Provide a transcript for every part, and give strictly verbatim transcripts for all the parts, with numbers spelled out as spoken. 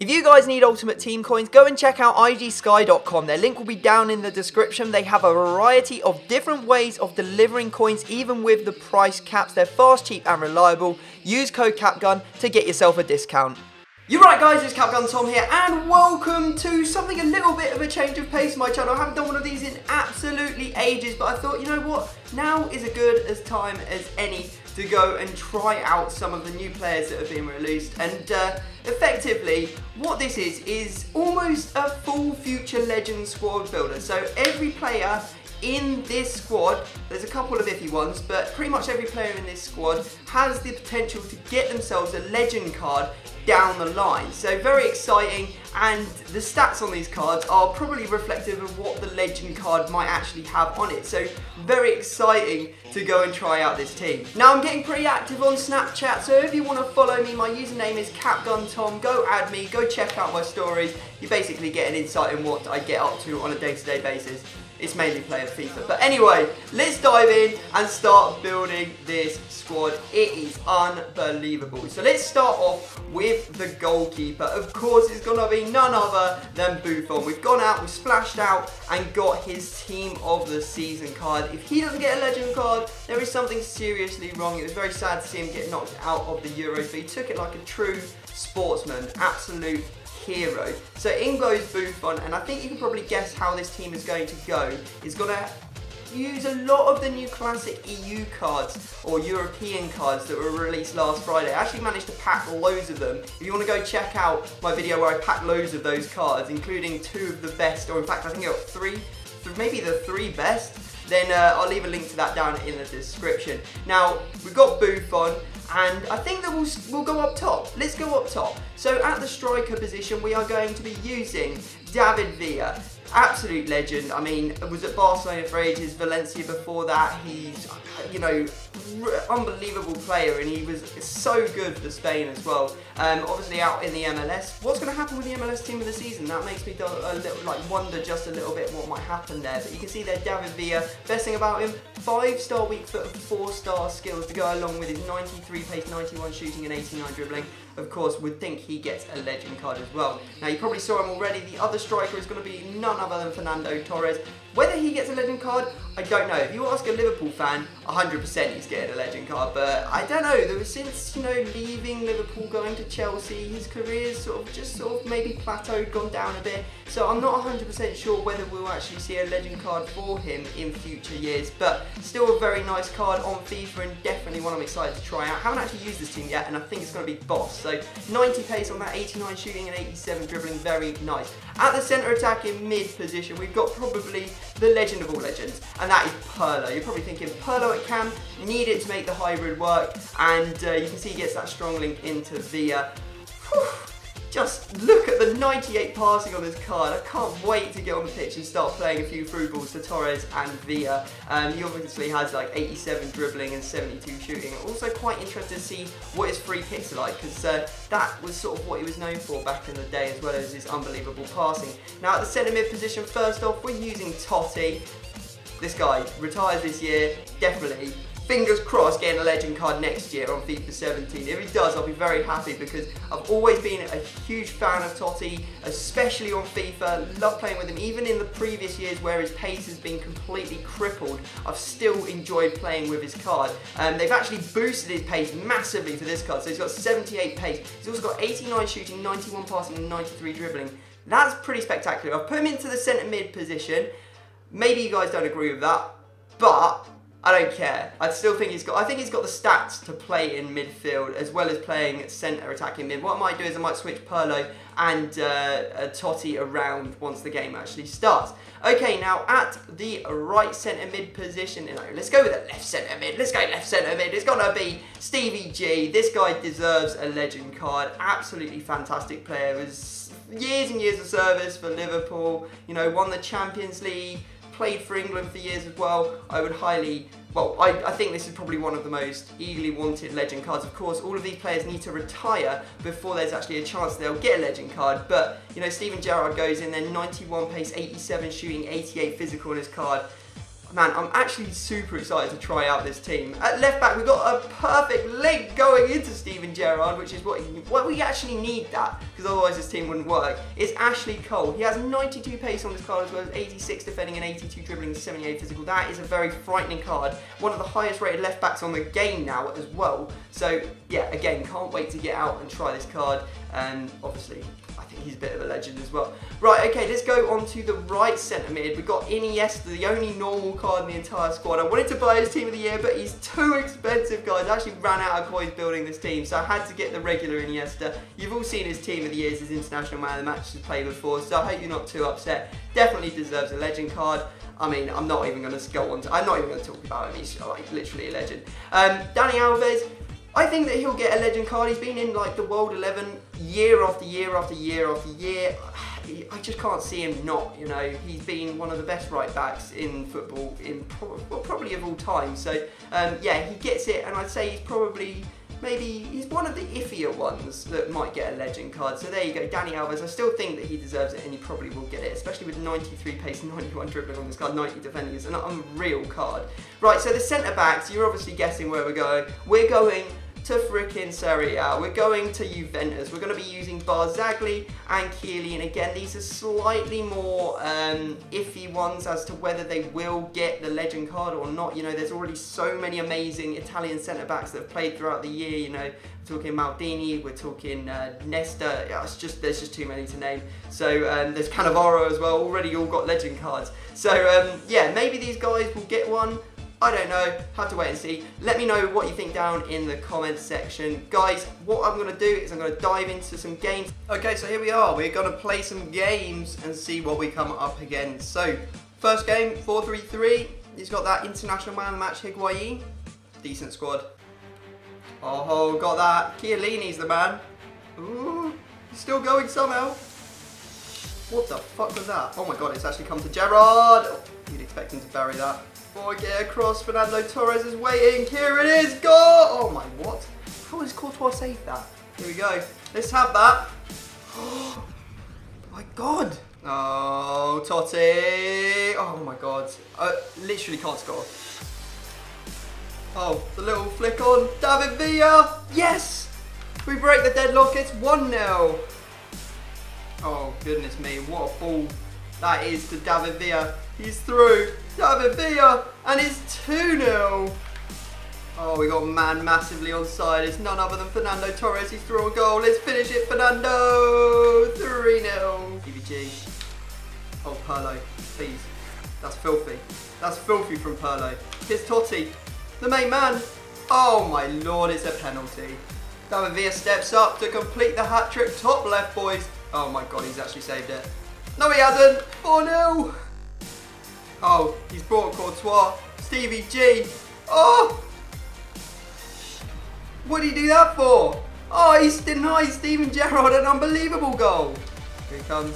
If you guys need Ultimate Team Coins, go and check out I G Sky dot com. Their link will be down in the description. They have a variety of different ways of delivering coins, even with the price caps. They're fast, cheap, and reliable. Use code CapGun to get yourself a discount. You're right, guys, it's CapGunTom here, and welcome to something a little bit of a change of pace on my channel. I haven't done one of these in absolutely ages, but I thought, you know what? Now is as good as time as any to go and try out some of the new players that have been released. And uh, effectively, what this is, is almost a full future legend squad builder. So every player in this squad, there's a couple of iffy ones, but pretty much every player in this squad has the potential to get themselves a legend card down the line. So very exciting, and the stats on these cards are probably reflective of what the legend card might actually have on it. So very exciting to go and try out this team. Now I'm getting pretty active on Snapchat, so if you want to follow me, my username is CapGunTom. Go add me, go check out my stories. You basically get an insight in what I get up to on a day-to-day basis. It's mainly playing FIFA. But anyway, let's dive in and start building this squad. It is unbelievable. So let's start off with the goalkeeper. Of course, it's going to be none other than Buffon. We've gone out, we've splashed out, and got his Team of the Season card. If he doesn't get a legend card, there is something seriously wrong. It was very sad to see him get knocked out of the Euros, but he took it like a true sportsman. Absolute hero. So in goes Buffon, and I think you can probably guess how this team is going to go. It's going to use a lot of the new classic E U cards or European cards that were released last Friday. I actually managed to pack loads of them. If you want to go check out my video where I packed loads of those cards, including two of the best, or in fact I think I got three, maybe the three best, then uh, I'll leave a link to that down in the description. Now, we've got Buffon, and I think that we'll, we'll go up top. Let's go up top. So at the striker position, we are going to be using David Villa. Absolute legend. I mean, was at Barcelona for ages, Valencia before that. He's, you know, unbelievable player, and he was so good for Spain as well. Um, obviously out in the M L S. What's going to happen with the M L S Team of the Season? That makes me a little, like, wonder just a little bit what might happen there. But you can see there, David Villa. Best thing about him, five-star weak foot, four-star skills to go along with his ninety-three pace, ninety-one shooting, and eighty-nine dribbling. Of course, would think he gets a legend card as well. Now, you probably saw him already. The other striker is going to be none other than Fernando Torres. Whether he gets a legend card, I don't know. If you ask a Liverpool fan, one hundred percent he's getting a legend card. But I don't know. There was, since, you know, leaving Liverpool, going to Chelsea, his career's sort of just sort of maybe plateaued, gone down a bit. So I'm not one hundred percent sure whether we'll actually see a legend card for him in future years. But still a very nice card on FIFA, and definitely one I'm excited to try out. I haven't actually used this team yet, and I think it's going to be boss. So ninety pace on that, eighty-nine shooting and eighty-seven dribbling. Very nice. At the centre attacking mid position, we've got probably the legend of all legends, and that is Pirlo. You're probably thinking, Pirlo at Cam, need it to make the hybrid work, and uh, you can see he gets that strong link into Villa. Whew. Just look at the ninety-eight passing on this card. I can't wait to get on the pitch and start playing a few through balls to Torres and Villa. Um, he obviously has like eighty-seven dribbling and seventy-two shooting. Also quite interested to see what his free kicks are like, because uh, that was sort of what he was known for back in the day, as well as his unbelievable passing. Now at the centre mid position, first off, we're using Totti. This guy retires this year, definitely. Fingers crossed getting a legend card next year on FIFA seventeen. If he does, I'll be very happy, because I've always been a huge fan of Totti, especially on FIFA. Love playing with him. Even in the previous years where his pace has been completely crippled, I've still enjoyed playing with his card. Um, they've actually boosted his pace massively for this card. So he's got seventy-eight pace. He's also got eighty-nine shooting, ninety-one passing, and ninety-three dribbling. That's pretty spectacular. I've put him into the centre mid position. Maybe you guys don't agree with that, but I don't care. I still think he's got, I think he's got the stats to play in midfield, as well as playing centre attacking mid. What I might do is I might switch Pirlo and uh, uh, Totti around once the game actually starts. Okay, now at the right centre mid position, you know, let's go with the left centre mid. Let's go left centre mid. It's gonna be Stevie G. This guy deserves a legend card. Absolutely fantastic player. Was years and years of service for Liverpool. You know, won the Champions League. Played for England for years as well. I would highly, well, I, I think this is probably one of the most eagerly wanted legend cards. Of course, all of these players need to retire before there's actually a chance they'll get a legend card. But, you know, Steven Gerrard goes in there, ninety-one pace, eighty-seven shooting, eighty-eight physical on his card. Man, I'm actually super excited to try out this team. At left back, we've got a perfect link going into Steven Gerrard, which is what, what we actually need that, because otherwise this team wouldn't work. It's Ashley Cole. He has ninety-two pace on this card, as well as eighty-six defending and eighty-two dribbling, seventy-eight physical. That is a very frightening card. One of the highest rated left backs on the game now as well. So yeah, again, can't wait to get out and try this card. And obviously, I think he's a bit of a legend as well. Right, okay, let's go on to the right centre mid. We've got Iniesta, the only normal card in the entire squad. I wanted to buy his team of the year, but he's too expensive, guys. I actually ran out of coins building this team, so I had to get the regular Iniesta. You've all seen his team of the years, his international man of the match to play before, so I hope you're not too upset. Definitely deserves a legend card. I mean, I'm not even going to go on to, I'm not even going to talk about him. He's like literally a legend. Um, Dani Alves, I think that he'll get a legend card. He's been in like the World eleven year after year after year after year. I just can't see him not, you know. He's been one of the best right backs in football, in pro well, probably of all time. So, um, yeah, he gets it, and I'd say he's probably, maybe, he's one of the iffier ones that might get a legend card. So there you go, Dani Alves. I still think that he deserves it, and he probably will get it, especially with ninety-three pace, ninety-one dribbling on this card, ninety defending. It's an unreal card. Right, so the centre-backs, you're obviously guessing where we're going. We're going to freaking Serie A. We're going to Juventus. We're going to be using Barzagli and Chiellini, and again, these are slightly more um, iffy ones as to whether they will get the legend card or not. You know, there's already so many amazing Italian centre-backs that have played throughout the year. You know, we're talking Maldini, we're talking uh, Nesta. Yeah, it's just, there's just too many to name. So um, there's Cannavaro as well, already all got legend cards. So um, yeah, maybe these guys will get one. I don't know, have to wait and see. Let me know what you think down in the comments section. Guys, what I'm gonna do is I'm gonna dive into some games. Okay, so here we are. We're gonna play some games and see what we come up against. So, first game, four three three. He's got that international man of the match, Higuain. Decent squad. Oh, got that. Chiellini's the man. Ooh, still going somehow. What the fuck was that? Oh my God, it's actually come to Gerrard. Oh, you'd expect him to bury that. Oh, get across, Fernando Torres is waiting, here it is, go! Oh my, what? How has Courtois saved that? Here we go, let's have that. Oh my God. Oh, Totti. Oh my God, I literally can't score. Oh, the little flick on, David Villa, yes! We break the deadlock, it's one nil. Oh, goodness me, what a ball that is to David Villa. He's through, David Villa, and it's two nil. Oh, we got man massively onside. It's none other than Fernando Torres. He's through a goal. Let's finish it, Fernando. three nil. D B G. Oh, Pirlo, please. That's filthy. That's filthy from Pirlo. Here's Totti, the main man. Oh my Lord, it's a penalty. David Villa steps up to complete the hat-trick. Top left, boys. Oh my God, he's actually saved it. No, he hasn't. four nil. Oh, he's brought Courtois, Stevie G. Oh! What did he do that for? Oh, he's denied Steven Gerrard an unbelievable goal. Here he comes.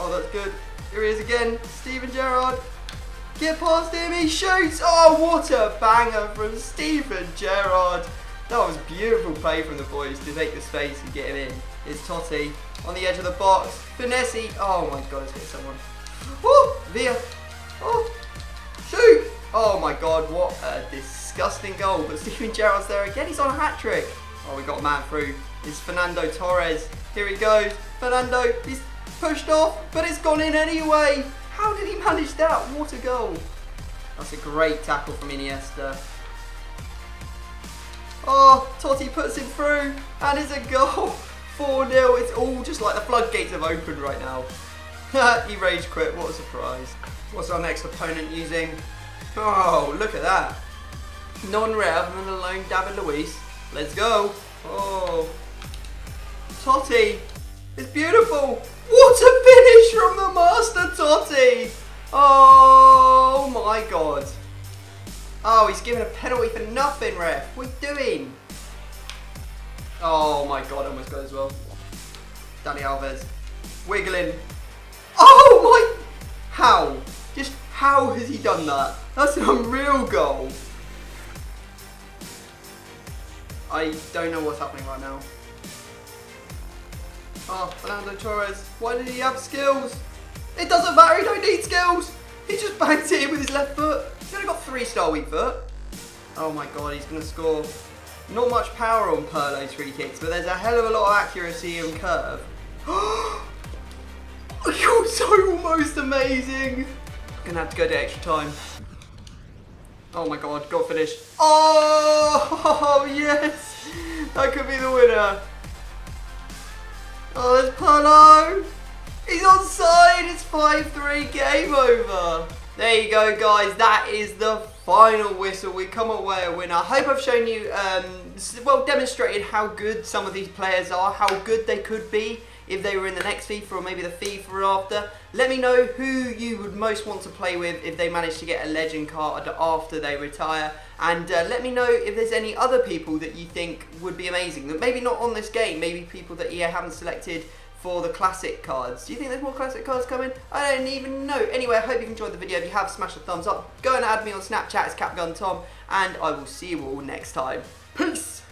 Oh, that's good. Here he is again, Steven Gerrard. Get past him, he shoots. Oh, what a banger from Steven Gerrard. That was beautiful play from the boys to take the space and get him in. It's Totti on the edge of the box. Finesse. Oh my God, it's hit someone. Oh, Villa. Oh, shoot. Oh my God, what a disgusting goal. But Steven Gerrard's there again. He's on a hat trick. Oh, we got a man through. It's Fernando Torres. Here he goes. Fernando, he's pushed off, but it's gone in anyway. How did he manage that? What a goal. That's a great tackle from Iniesta. Oh, Totti puts him through, and it's a goal. four nil. It's all just like the floodgates have opened right now. He rage quit, what a surprise. What's our next opponent using? Oh, look at that. Non-rare other than the lone David Luiz. Let's go. Oh. Totti. It's beautiful. What a finish from the master Totti. Oh my God. Oh, he's giving a penalty for nothing, ref. What are you doing? Oh my God, I almost got it as well. Dani Alves. Wiggling. Oh my, how? Just how has he done that? That's an unreal goal. I don't know what's happening right now. Oh, Fernando Torres, why did he have skills? It doesn't matter, he don't need skills. He just bangs it in with his left foot. He's only got three-star weak foot. Oh my god, he's going to score. Not much power on Pirlo's free kicks, but there's a hell of a lot of accuracy and curve. You're so almost amazing. I'm going to have to go to extra time. Oh my god, got finished. Oh, yes. That could be the winner. Oh, there's Pirlo. He's onside. It's five three. Game over. There you go, guys. That is the final whistle. We come away a winner. I hope I've shown you, um, well, demonstrated how good some of these players are, how good they could be if they were in the next FIFA or maybe the FIFA after. Let me know who you would most want to play with if they manage to get a legend card after they retire. And uh, let me know if there's any other people that you think would be amazing. That maybe not on this game, maybe people that E A haven't selected for the classic cards. Do you think there's more classic cards coming? I don't even know. Anyway, I hope you enjoyed the video. If you have, smash the thumbs up. Go and add me on Snapchat, it's CapGunTom, and I will see you all next time. Peace!